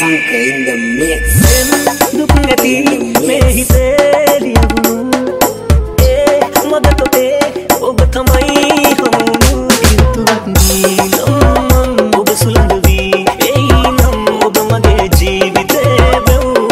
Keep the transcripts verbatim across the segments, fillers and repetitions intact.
Sanka in the mix. Hey, nam, utamage jeevite, beute.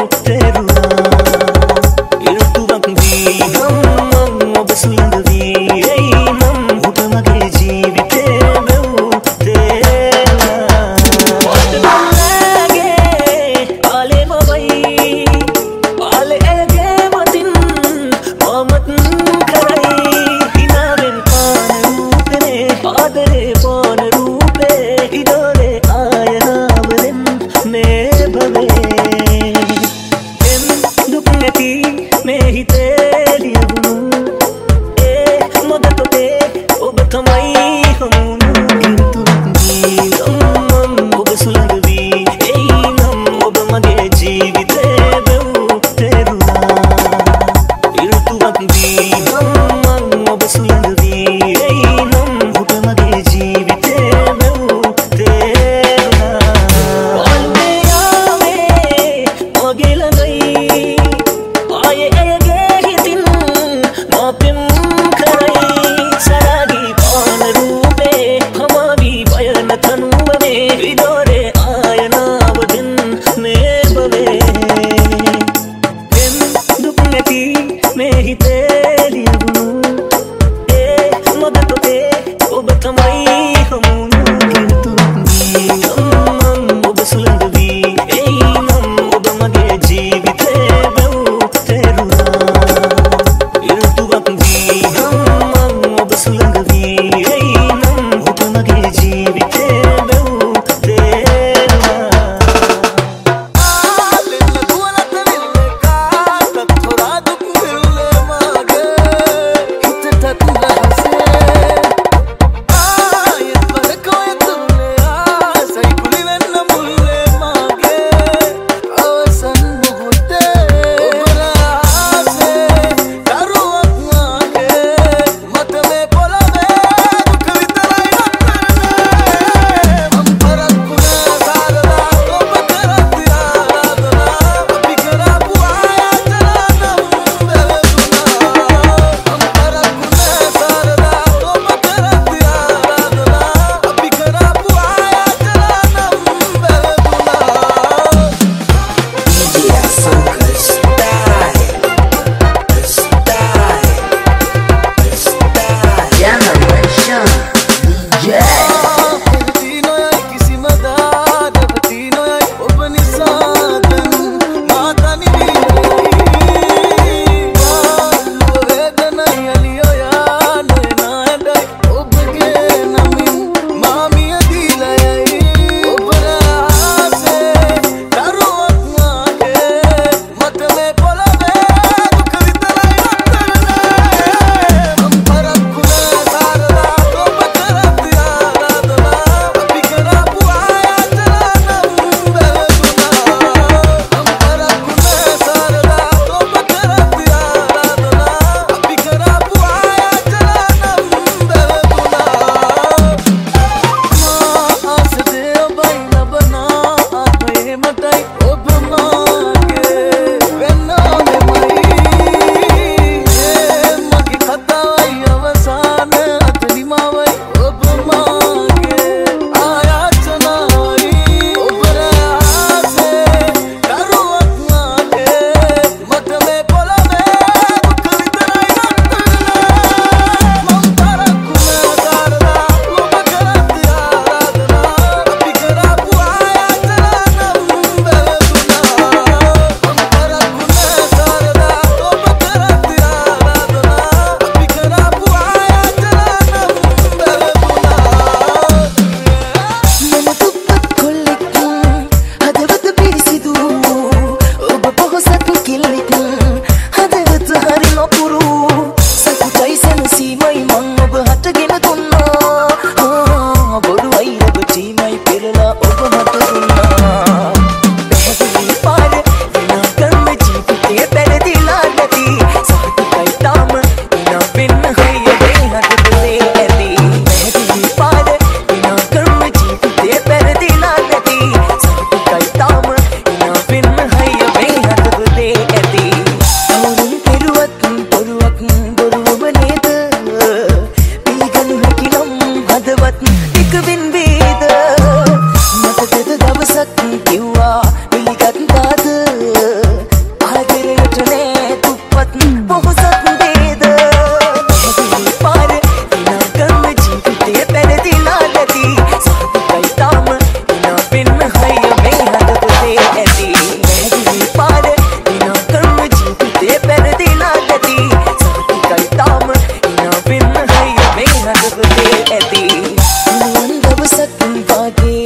लागे।